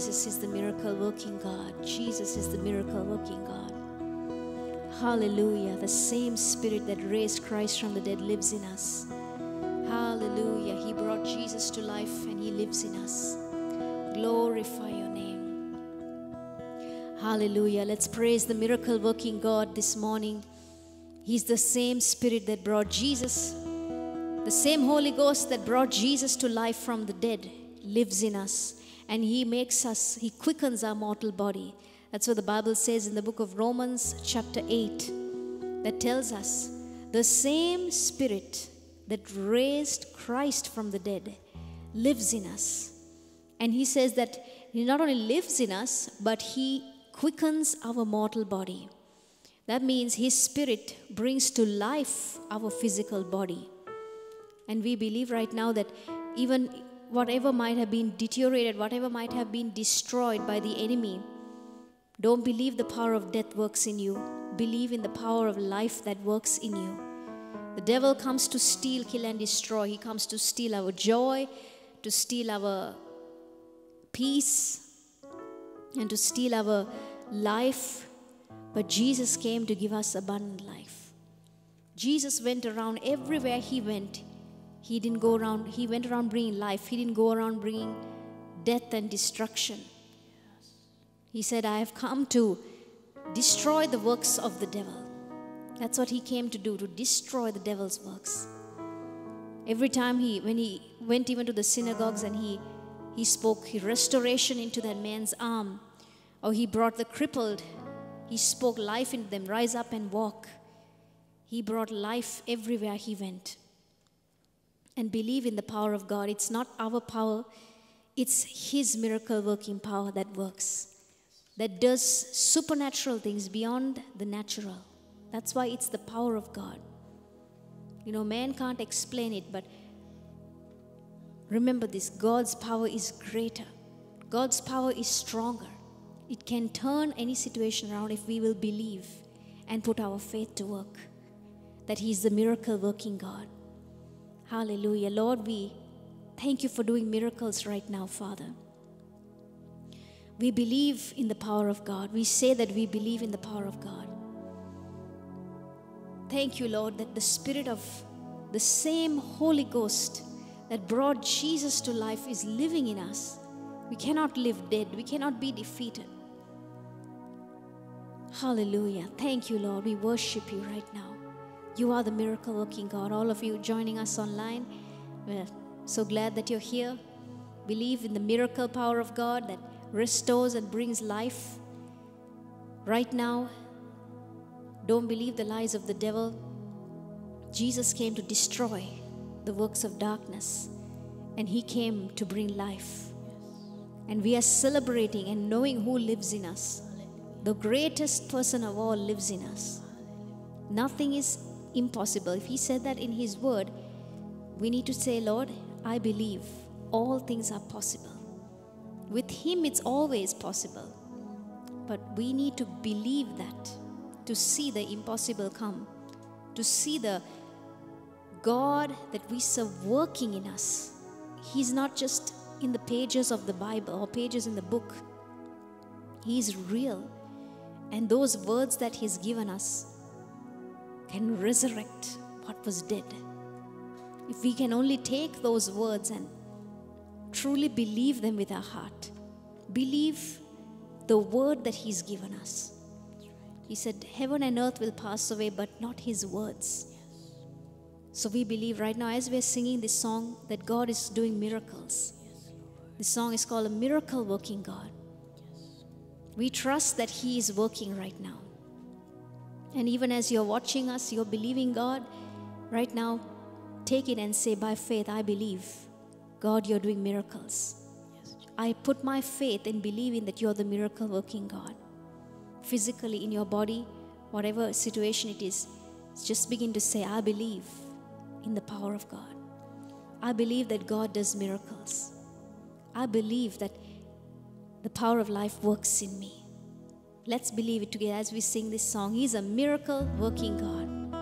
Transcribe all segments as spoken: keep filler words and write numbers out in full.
Jesus is the miracle-working God. Jesus is the miracle-working God. Hallelujah. The same Spirit that raised Christ from the dead lives in us. Hallelujah. He brought Jesus to life and He lives in us. Glorify your name. Hallelujah. Let's praise the miracle-working God this morning. He's the same Spirit that brought Jesus, the same Holy Ghost that brought Jesus to life from the dead lives in us. And He makes us, He quickens our mortal body. That's what the Bible says in the book of Romans chapter eight. That tells us the same Spirit that raised Christ from the dead lives in us. And He says that He not only lives in us, but He quickens our mortal body. That means His Spirit brings to life our physical body. And we believe right now that even whatever might have been deteriorated, whatever might have been destroyed by the enemy, don't believe the power of death works in you. Believe in the power of life that works in you. The devil comes to steal, kill and destroy. He comes to steal our joy, to steal our peace, and to steal our life. But Jesus came to give us abundant life. Jesus went around everywhere He went. He didn't go around, He went around bringing life. He didn't go around bringing death and destruction. He said, I have come to destroy the works of the devil. That's what He came to do, to destroy the devil's works. Every time he, when He went even to the synagogues and he, he spoke he restoration into that man's arm, or He brought the crippled, He spoke life into them, rise up and walk. He brought life everywhere He went. And believe in the power of God. It's not our power, it's His miracle working power that works. That does supernatural things beyond the natural. That's why it's the power of God. You know, man can't explain it, but remember this, God's power is greater. God's power is stronger. It can turn any situation around if we will believe and put our faith to work, that He's the miracle-working God. Hallelujah. Lord, we thank You for doing miracles right now, Father. We believe in the power of God. We say that we believe in the power of God. Thank You, Lord, that the Spirit of the same Holy Ghost that brought Jesus to life is living in us. We cannot live dead. We cannot be defeated. Hallelujah. Thank You, Lord. We worship You right now. You are the miracle-working God. All of you joining us online, we're so glad that you're here. Believe in the miracle power of God that restores and brings life. Right now, don't believe the lies of the devil. Jesus came to destroy the works of darkness, and He came to bring life. And we are celebrating and knowing who lives in us. The greatest person of all lives in us. Nothing is impossible. If He said that in His word, we need to say, Lord, I believe all things are possible. With Him, it's always possible. But we need to believe that, to see the impossible come, to see the God that we serve working in us. He's not just in the pages of the Bible or pages in the book. He's real. And those words that He's given us can resurrect what was dead. If we can only take those words and truly believe them with our heart. Believe the word that He's given us. He said, heaven and earth will pass away, but not His words. Yes. So we believe right now, as we're singing this song, that God is doing miracles. Yes, this song is called A Miracle Working God. Yes. We trust that He is working right now. And even as you're watching us, you're believing God. Right now, take it and say, by faith, I believe. God, You're doing miracles. Yes. I put my faith in believing that You're the miracle-working God. Physically, in your body, whatever situation it is, just begin to say, I believe in the power of God. I believe that God does miracles. I believe that the power of life works in me. Let's believe it together as we sing this song. He's a miracle-working God.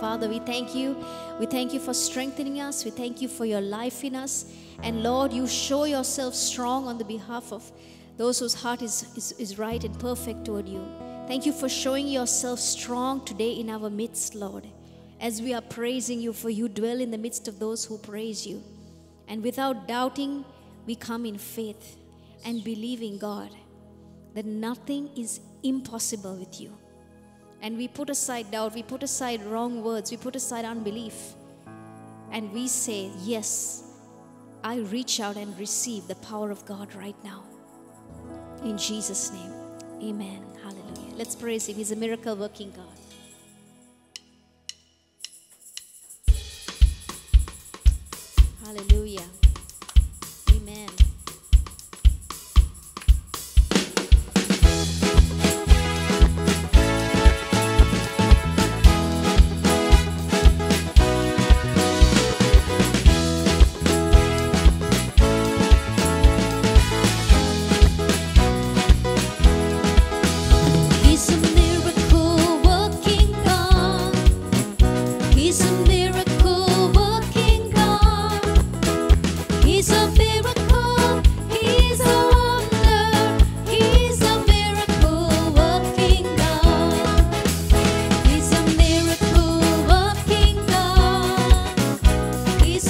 Father, we thank You. We thank You for strengthening us. We thank You for Your life in us. And Lord, you show yourself strong on the behalf of those whose heart is, is, is right and perfect toward you. Thank you for showing yourself strong today in our midst, Lord, as we are praising you, for you dwell in the midst of those who praise you. And without doubting, we come in faith and believing, God, that nothing is impossible with you. And we put aside doubt, we put aside wrong words, we put aside unbelief. And we say, yes, I reach out and receive the power of God right now. In Jesus' name, amen. Hallelujah. Let's praise him. He's a miracle working God. Hallelujah. Amen. He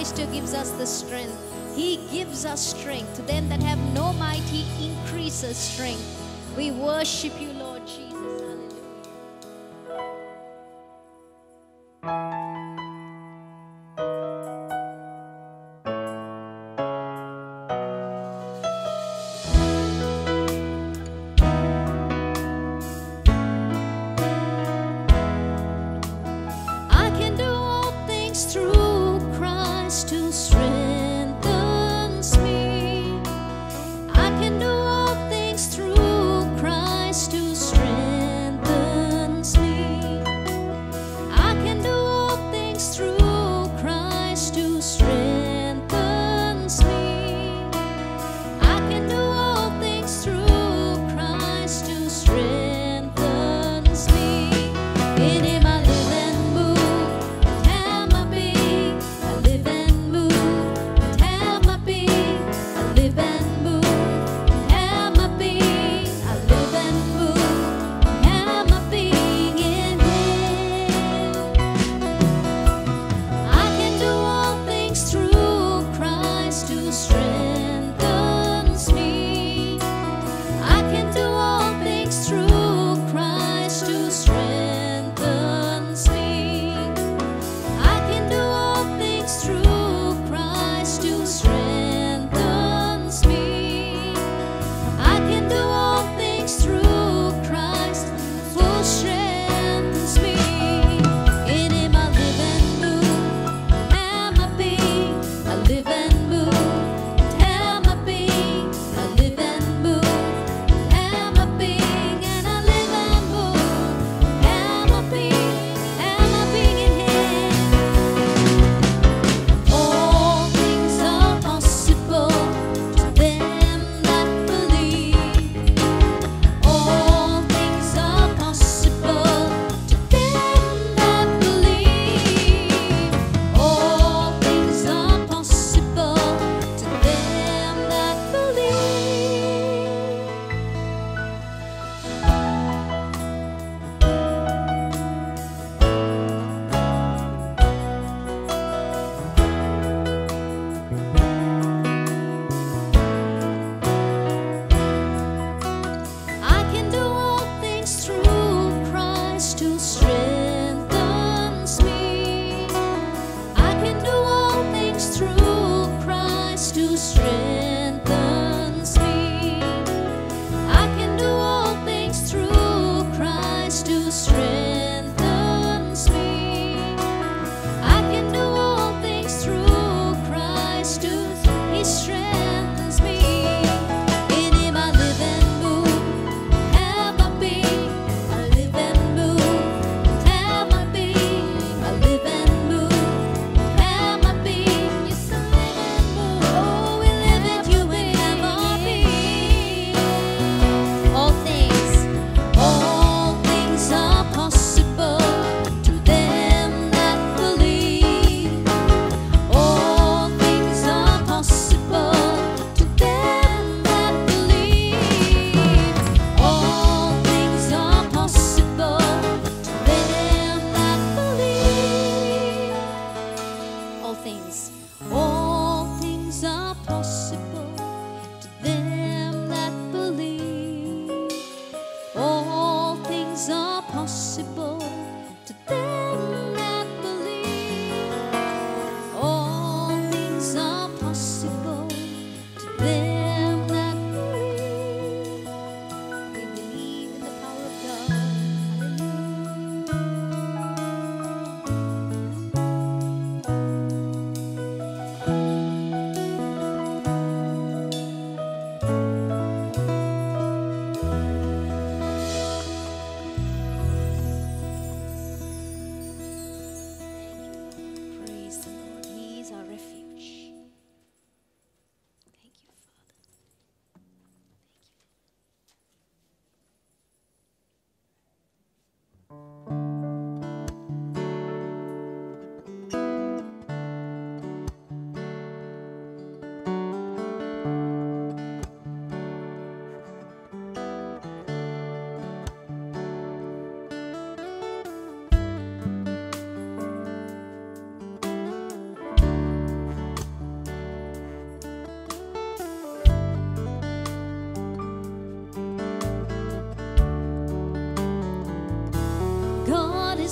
Christ who gives us the strength. He gives us strength. To them that have no might, He increases strength. We worship You, Lord Jesus. Hallelujah.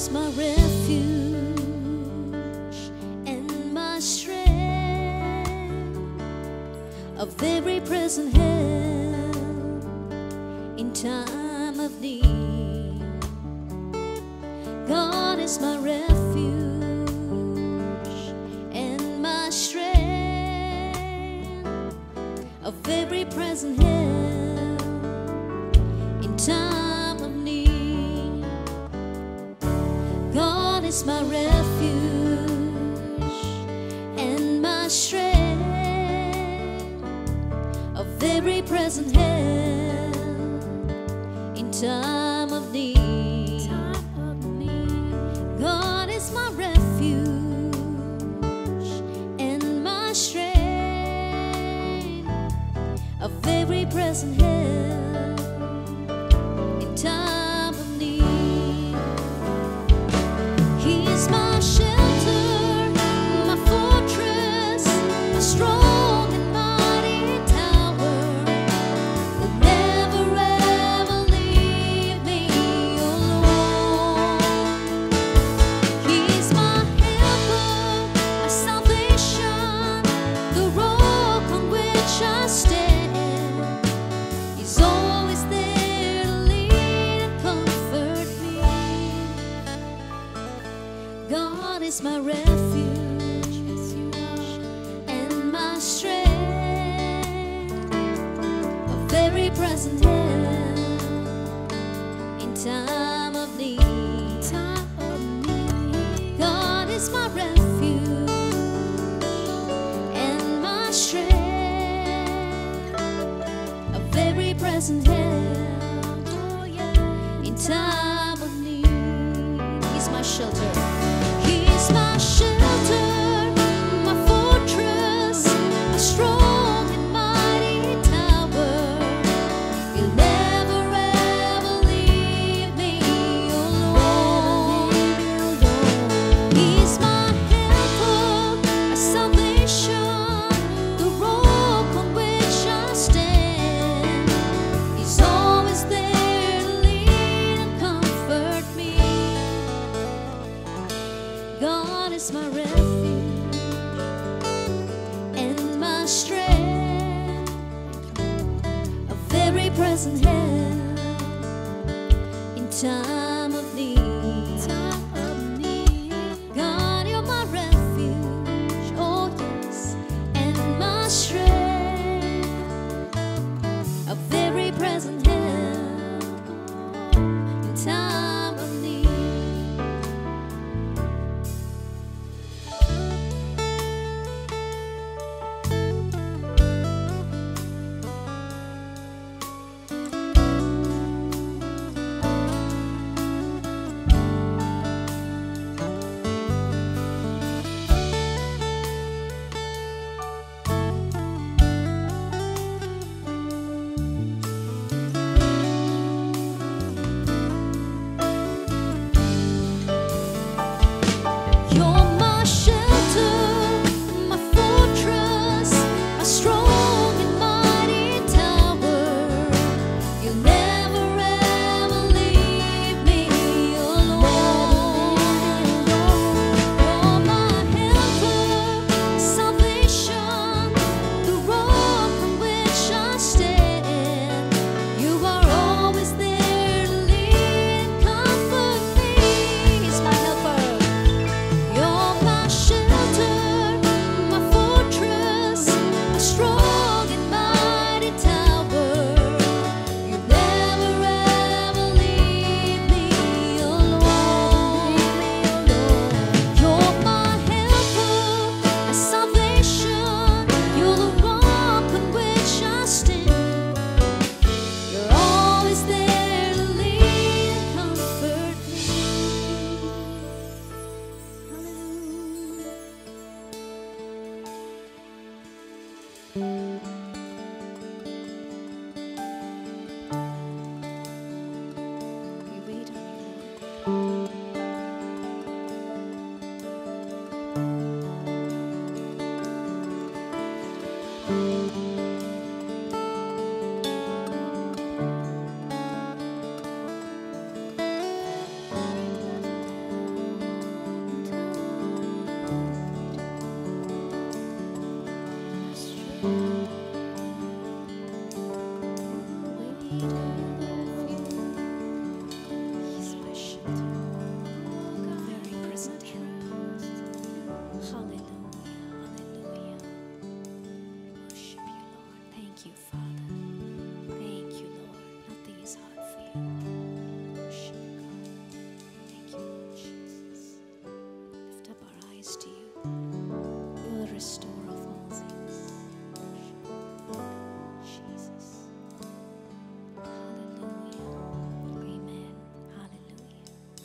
is my refuge and my strength, of every present help in time of need. God is my refuge and my strength, of every present help in time. God is my refuge and my strength, of every present help in time of need. God is my refuge and my strength, of every present help in time. God is my refuge and my strength, of every present help in time of need. God is my refuge and my strength, of every present help in time of need. He's my shelter. My shelter, my fortress, my strong and mighty tower. You'll never ever leave me alone. He's my helper, my salvation, the rock on which I stand. He's always there to lead and comfort me. God is my refuge and my strength, of every present help in time of need. God, you're my refuge, oh yes, and my strength, of every present help in time.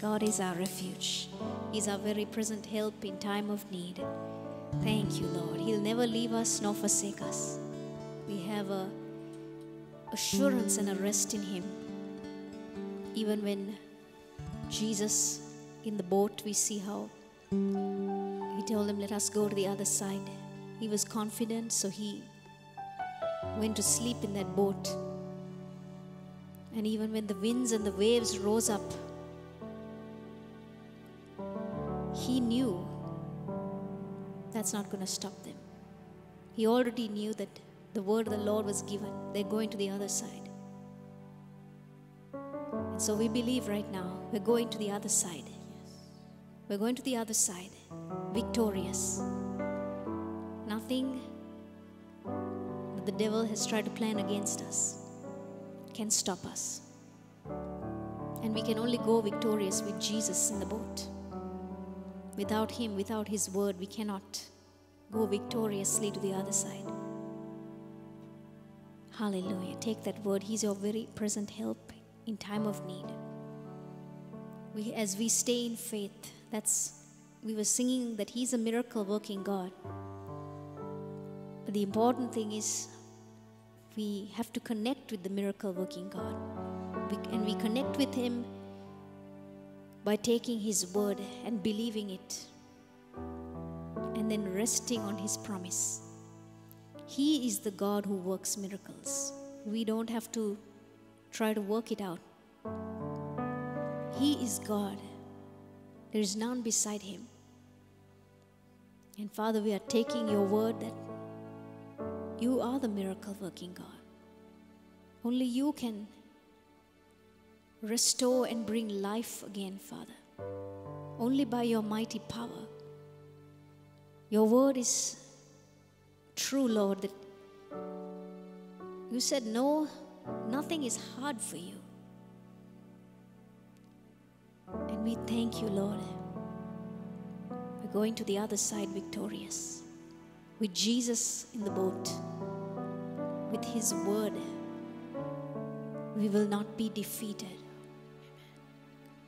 God is our refuge. He's our very present help in time of need. Thank you, Lord. He'll never leave us nor forsake us. We have a assurance and a rest in Him. Even when Jesus in the boat, we see how He told them, let us go to the other side. He was confident, so He went to sleep in that boat. And even when the winds and the waves rose up, He knew that's not going to stop them. He already knew that the word of the Lord was given. They're going to the other side. And so we believe right now, we're going to the other side. We're going to the other side, victorious. Nothing that the devil has tried to plan against us can stop us. And we can only go victorious with Jesus in the boat. Without Him, without His word, we cannot go victoriously to the other side. Hallelujah. Take that word. He's your very present help in time of need. We, as we stay in faith, that's, we were singing that He's a miracle working God. But the important thing is we have to connect with the miracle working God. We, and we connect with Him by taking His word and believing it, and then resting on His promise. He is the God who works miracles. We don't have to try to work it out. He is God. There is none beside Him. And Father, we are taking your word that you are the miracle-working God. Only you can restore and bring life again, Father. Only by your mighty power. Your word is true, Lord, that you said, no, nothing is hard for you. And we thank you, Lord. We're going to the other side victorious. With Jesus in the boat, with His word, we will not be defeated.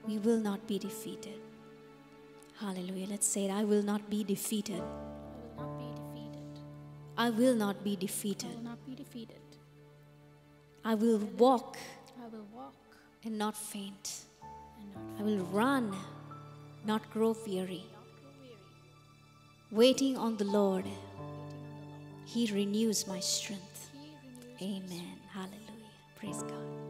We will not be defeated. Hallelujah. Let's say it. I will not be defeated. I will not be defeated. I will not be defeated. I will walk. I will walk and not faint. I will run, not grow weary. Waiting on the Lord, He renews my strength. Amen. Hallelujah. Praise God.